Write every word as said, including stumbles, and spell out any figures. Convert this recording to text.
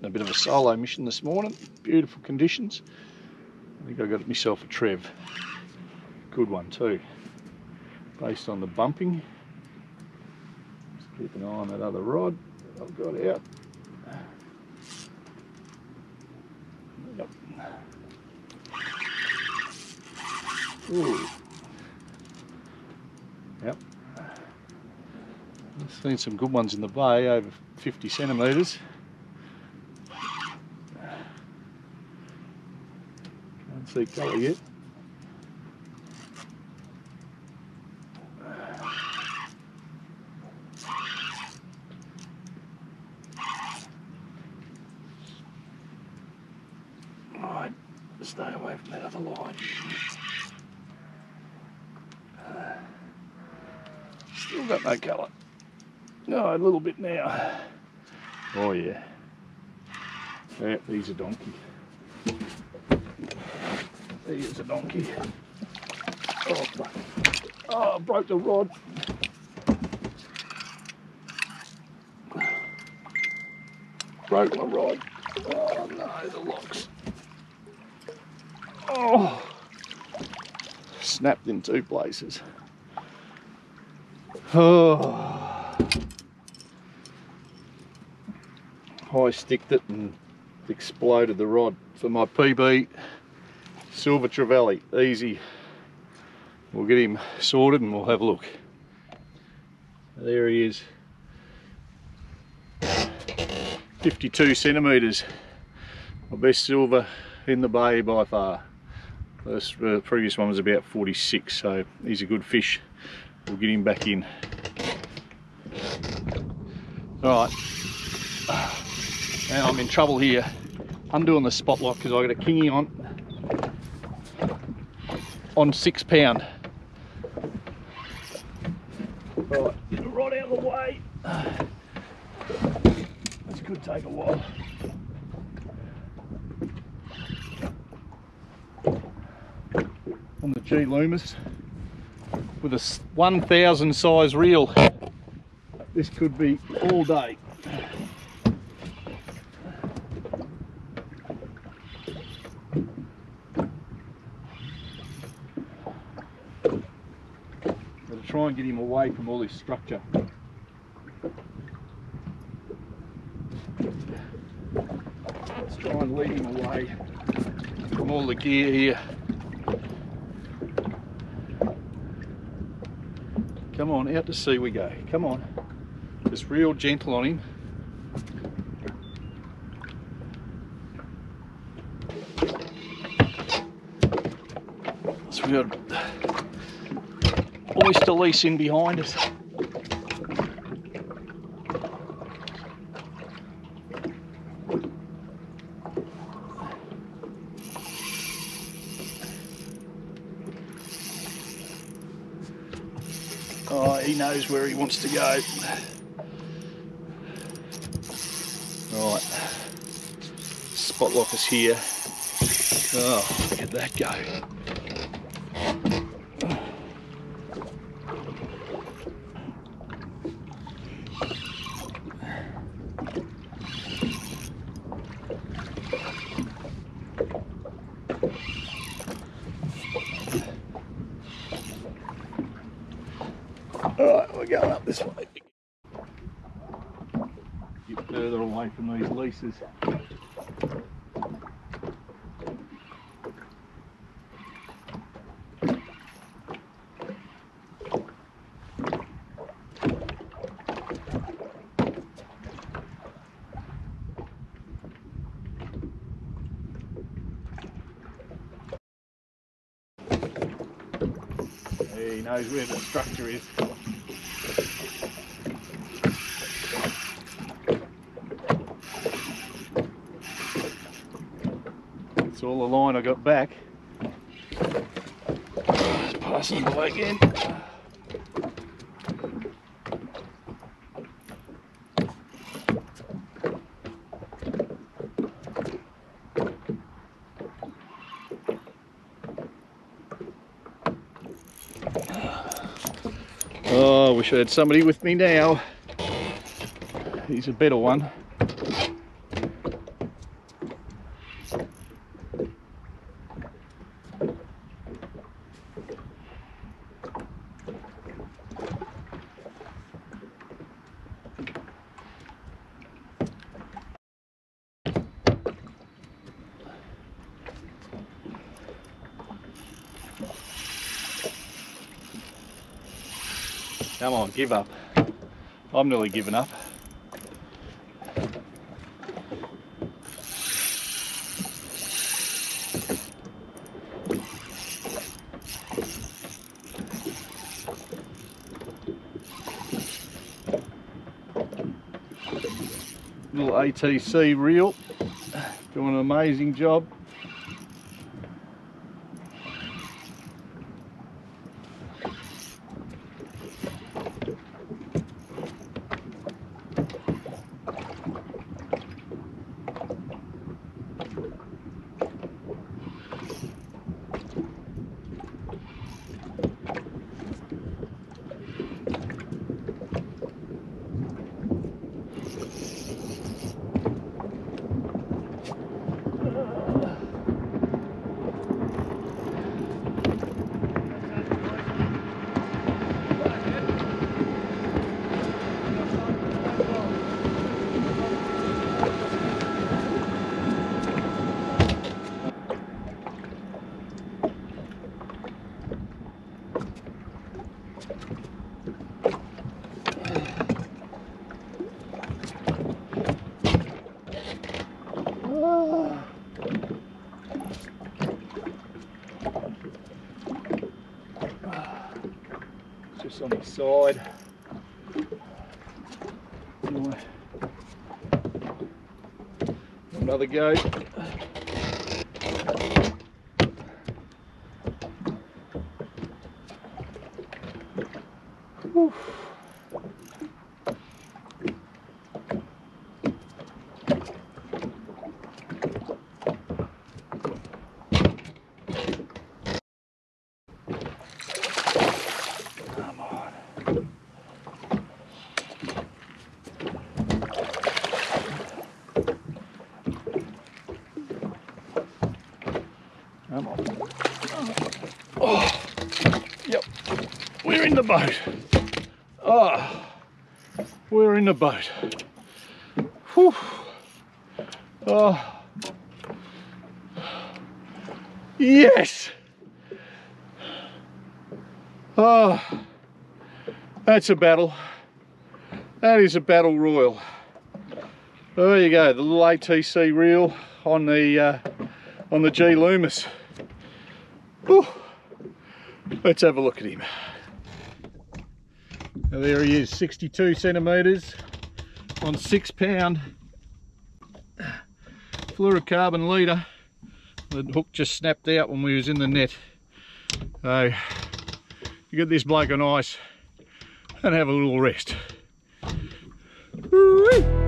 out in a bit of a solo mission this morning. Beautiful conditions. I think I got myself a Trev. Good one too, based on the bumping. Just keep an eye on that other rod that I've got out. Yep. Ooh. Yep. I've seen some good ones in the bay, over fifty centimetres. Can't see colour yet. Right, stay away from that other line. Still got no colour. No, a little bit now. Oh yeah. Yeah, he's a donkey. He is a donkey. Oh, oh, I broke the rod. Broke my rod. Oh no, the locks. Oh, snapped in two places. Oh. I sticked it and exploded the rod for my P B. Silver Trevally, easy. We'll get him sorted and we'll have a look. There he is. fifty-two centimetres. My best silver in the bay by far. This uh, previous one was about forty-six, so he's a good fish. We'll get him back in. All right. Now I'm in trouble here. I'm doing the spotlight because I got a kingy on on six pound. Right, get the rod out of the way. This could take a while. On the G Loomis with a one thousand size reel. This could be all day. Try and get him away from all his structure. Let's try and lead him away from all the gear here. Come on, out to sea we go. Come on. Just real gentle on him. So we got oyster lease in behind us. Oh, he knows where he wants to go. Right, spot lock is here. Oh, look at that go. Alright, we're going up this way. Get further away from these leases. He knows where the structure is. It's all the line I got back. It's passing by again. Oh, I wish I had somebody with me now. He's a better one. Come on, give up. I'm nearly giving up. Little A T C reel, doing an amazing job. Just on the side. Another go. Whew. Come on. Oh, yep, we're in the boat. Oh, we're in the boat. Whew. Oh, yes. Oh, that's a battle. That is a battle royal. There you go, the little A T C reel on the uh, on the G Loomis. Ooh. Let's have a look at him. Now there he is, sixty-two centimetres on six pound fluorocarbon leader. The hook just snapped out when we was in the net. So you get this bloke on ice and have a little rest. Woo-wee.